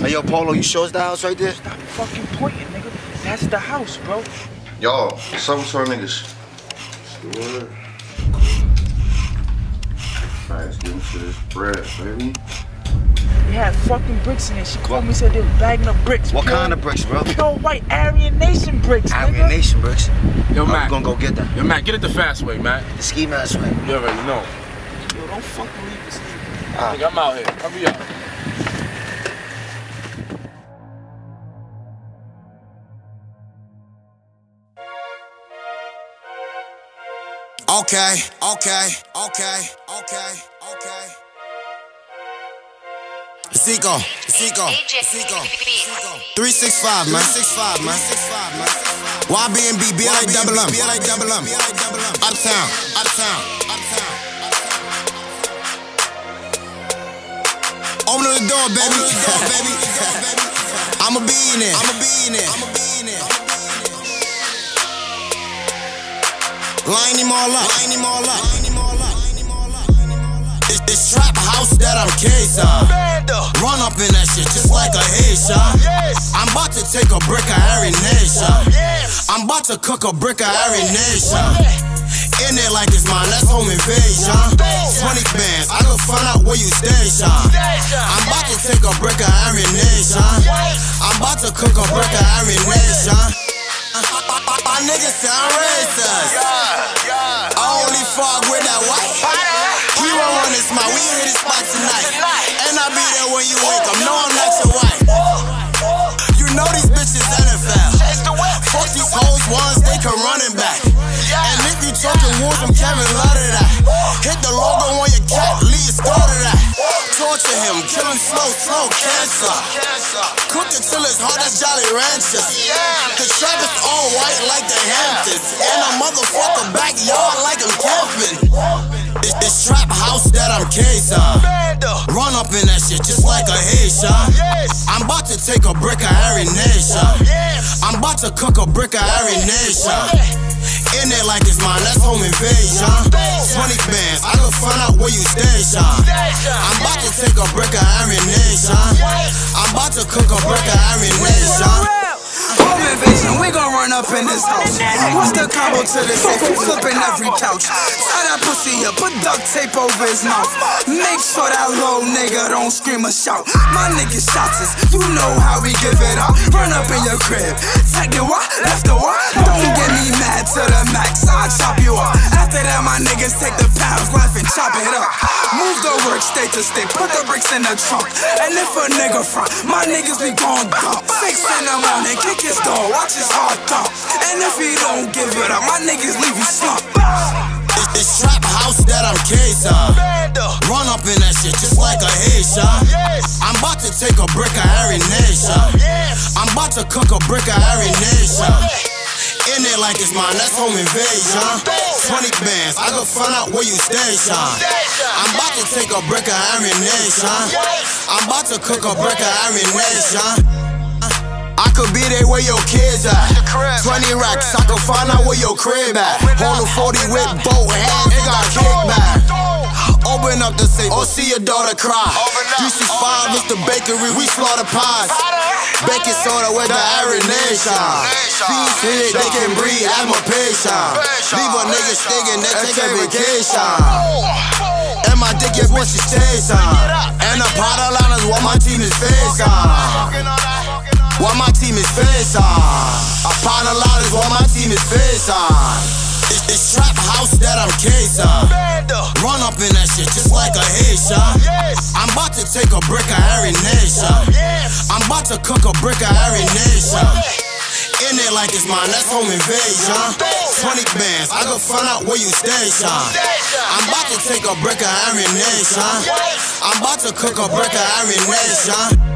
Hey, yo, Polo, you sure it's the house right there? Stop fucking pointing, nigga. That's the house, bro. Yo, what's up with our niggas? Sure. Alright, let's get into this bread, baby. They had fucking bricks in it. She called me and said they were bagging up bricks. What kind of bricks, bro? Pure white Aryan Nation bricks, nigga. Aryan Nation bricks? Yo, Mac. I'm gonna go get that. Yo, Mac, get it the fast way, Mac. The ski mask way. You already know. Yo, don't fucking leave this nigga. Nigga, I'm out here. I'll be out. Okay. Zico. 365, man. 365, man. YBNB, BLAM. Uptown. Open the door, baby. I'ma be in it. Line him all up. It's trap house that I'm case of. Run up in that shit just like a Haitian. I'm about to take a brick of Aryan Nation. I'm about to cook a brick of Aryan Nation. In it like it's mine, that's home invasion. 20 bands, I can find out where you station. I'm about to take a brick of Aryan Nation. I'm about to cook a brick of Aryan Nation. My niggas sound racist. I only fuck with that white. We won't run this spot, we hit this spot tonight. And I'll be there when you wake up. No, I'm not your wife. You know these bitches NFL. Fuck these hoes ones, they can run it back. And if you talking wolves, I'm Kevin Love to that. Hit the logo on your cap, leave your score to that. Torture him, kill him slow, cancer. Cook it till it's hard, that's Jolly Ranchers. The trap is all white like the Hamptons. And a motherfucker backyard like I'm camping. It's trap house that I'm case of. Run up in that shit just like a Haitian. I'm about to take a brick of Aryan Nation. I'm about to cook a brick of Aryan Nation. In it like it's mine, that's home invasion. 20 bands, I can find out where you station. I'm about to take a brick of Aryan Nation. I'm about to cook a brick of Aryan Nation. Home invasion, we gon' run up in this house. What's the combo to the safe? We flippin' every couch. Tie that pussy up, put duct tape over his mouth. Make sure that little nigga don't scream or shout. My nigga shots us, you know how we give it up. Run up in your crib, take the what, left the what. Don't get me mad to the max, I'll chop you up. After that, my niggas take the pounds, laugh and chop it up. Move the work state to state, put the bricks in the trunk. And if a nigga front, my niggas be gon' dump. 6 in the morning, kick his door, watch his heart thump. And if he don't give it up, my niggas leave you slumped. It's trap house that I'm case of. Run up in that shit just like a Haitian. I'm about to take a brick of Aryan Nation. I'm about to cook a brick of Aryan Nation. In it like it's mine, that's home invasion. 20 bands, I can find out where you station. I'm about to take a brick of Aryan Nation. I'm about to cook a brick of Aryan Nation. I could be there where your kids at. 20 racks, I could find out where your crib at. Hold a 40 with both hands, they got kickback. Open up the safe, or see your daughter cry. 365 is the bakery, we slaughter pies. Baking soda with the Aryan Nation. These here, they can breathe, have my patience. Leave a nigga stinking, they take a vacation. And my dick is what she stays on. And the powder line is what my team is face on. What my team is face on. I pound a lot is what my team is face on. It's trap house that I'm case of. Run up in that shit just like a Haitian. I'm about to take a brick of Aryan Nation. I'm about to cook a brick of Aryan Nation. In it like it's mine, that's home invasion. 20 bands, I can find out where you station. I'm about to take a brick of Aryan Nation. I'm about to cook a brick of Aryan Nation.